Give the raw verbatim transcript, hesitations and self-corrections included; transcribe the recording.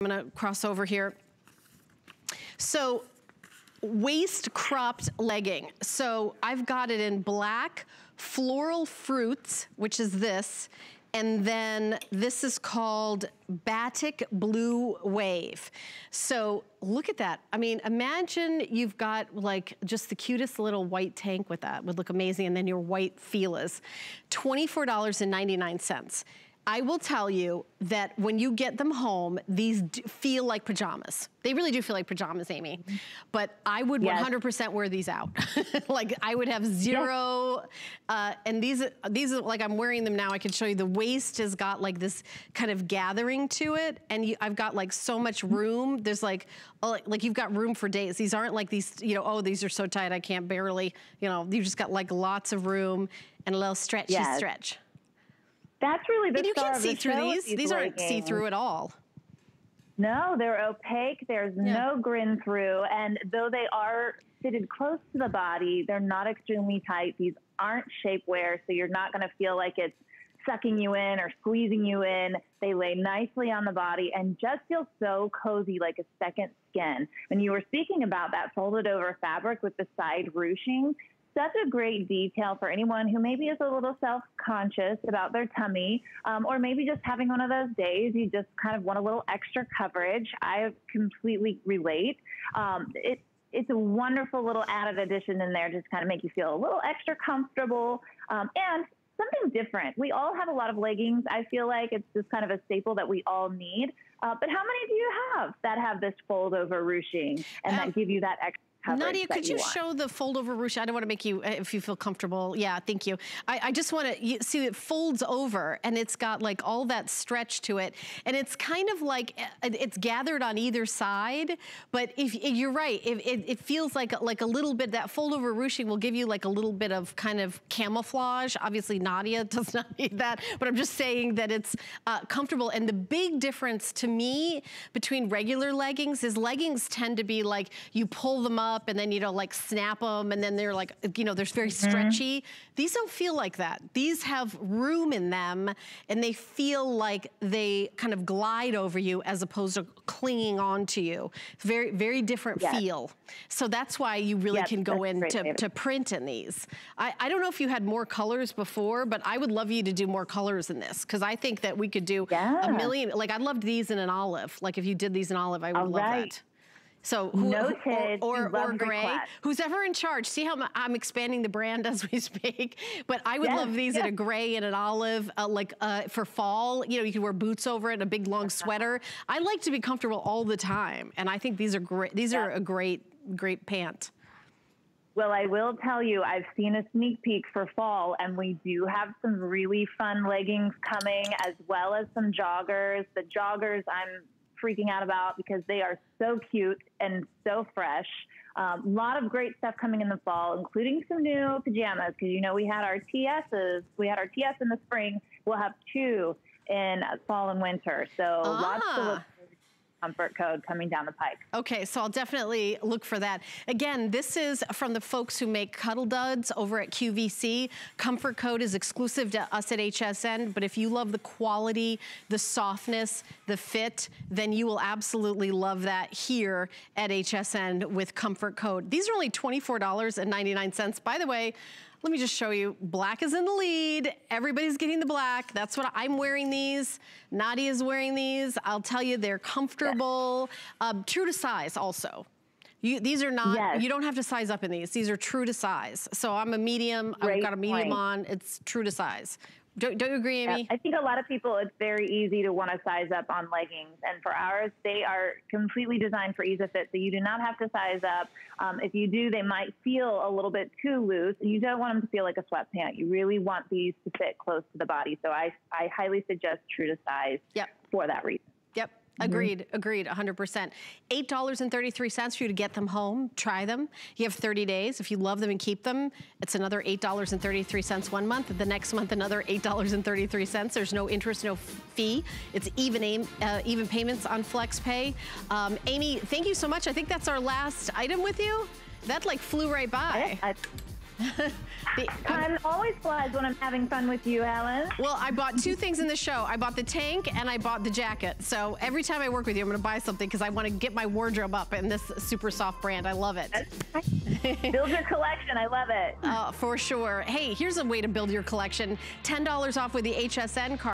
I'm gonna cross over here. So waist cropped legging. So I've got it in black, floral fruits, which is this, and then this is called Batik Blue Wave. So look at that. I mean, imagine you've got like just the cutest little white tank with that. It would look amazing. And then your white Fila's. twenty-four ninety-nine. I will tell you that when you get them home, these do feel like pajamas. They really do feel like pajamas, Amy. But I would one hundred percent yes. wear these out. Like I would have zero, yes. uh, and these, these are like I'm wearing them now. I can show you the waist has got like this kind of gathering to it. And you, I've got like so much room. There's like, like you've got room for days. These aren't like these, you know, oh, these are so tight, I can't barely, you know, you've just got like lots of room and a little stretchy yes. stretch. That's really the and you can't see the through these. These, these aren't see-through at all. No, they're opaque. There's yeah. no grin through. And though they are fitted close to the body, they're not extremely tight. These aren't shapewear, so you're not going to feel like it's sucking you in or squeezing you in. They lay nicely on the body and just feel so cozy, like a second skin. And you were speaking about that folded over fabric with the side ruching. That's a great detail for anyone who maybe is a little self-conscious about their tummy, um, or maybe just having one of those days you just kind of want a little extra coverage. I completely relate. Um, it, it's a wonderful little added addition in there, just kind of make you feel a little extra comfortable um, and something different. We all have a lot of leggings. I feel like it's just kind of a staple that we all need. Uh, but how many do you have that have this fold-over ruching and um, that give you that extra? Nadia, could you, you show the fold over ruche? I don't want to make you, if you feel comfortable. Yeah, thank you. I, I just want to see it folds over and it's got like all that stretch to it. And it's kind of like, it's gathered on either side. But if you're right, if, it, it feels like, like a little bit, that fold over ruching will give you like a little bit of kind of camouflage. Obviously Nadia does not need that, but I'm just saying that it's uh, comfortable. And the big difference to me between regular leggings is leggings tend to be like, you pull them up and then you know like snap them and then they're like you know they're very mm-hmm. stretchy. These don't feel like that. These have room in them and they feel like they kind of glide over you as opposed to clinging on to you. Very very different yes. feel. So that's why you really yes, can go in to, to print in these. I, I don't know if you had more colors before, but I would love you to do more colors in this because I think that we could do yeah. a million. Like I loved these in an olive. Like if you did these in olive, I would All love right. that. So who, Noted. or, or, or gray, request. Who's ever in charge. See how I'm expanding the brand as we speak. But I would yes, love these yes. in a gray and an olive, uh, like uh, for fall, you know, you can wear boots over it and a big long sweater. I like to be comfortable all the time. And I think these are great. These yes. are a great, great pant. Well, I will tell you, I've seen a sneak peek for fall, and we do have some really fun leggings coming as well as some joggers. The joggers I'm freaking out about because they are so cute and so fresh. A um, lot of great stuff coming in the fall, including some new pajamas, because you know we had our T S's. We had our T S in the spring. We'll have two in fall and winter. So ah. lots of look Comfort Code coming down the pike. Okay, so I'll definitely look for that. Again, this is from the folks who make Cuddle Duds over at Q V C. Comfort Code is exclusive to us at H S N, but if you love the quality, the softness, the fit, then you will absolutely love that here at H S N with Comfort Code. These are only twenty-four ninety-nine. By the way, let me just show you, black is in the lead. Everybody's getting the black. That's what I'm wearing these. Nadia's wearing these. I'll tell you, they're comfortable. Yes. Um, true to size also. You, these are not, yes. you don't have to size up in these. These are true to size. So I'm a medium. Great I've got a medium point. on. It's true to size. Don't, don't you agree, Amy? Yep. I think a lot of people, it's very easy to want to size up on leggings. And for ours, they are completely designed for ease of fit, so you do not have to size up. Um, if you do, they might feel a little bit too loose. You don't want them to feel like a sweatpant. You really want these to fit close to the body. So I, I highly suggest true to size yep. for that reason. Yep. Agreed, mm-hmm. agreed, one hundred percent. eight thirty-three for you to get them home, try them. You have thirty days. If you love them and keep them, it's another eight thirty-three one month. The next month, another eight thirty-three. There's no interest, no fee. It's even aim, uh, even payments on FlexPay. Um, Amy, thank you so much. I think that's our last item with you. That like flew right by. I, I the, I'm, I'm always buzzed when I'm having fun with you, Ellen. Well, I bought two things in the show. I bought the tank and I bought the jacket. So every time I work with you, I'm going to buy something because I want to get my wardrobe up in this super soft brand. I love it. Build your collection. I love it. Uh, for sure. Hey, here's a way to build your collection. ten dollars off with the H S N card.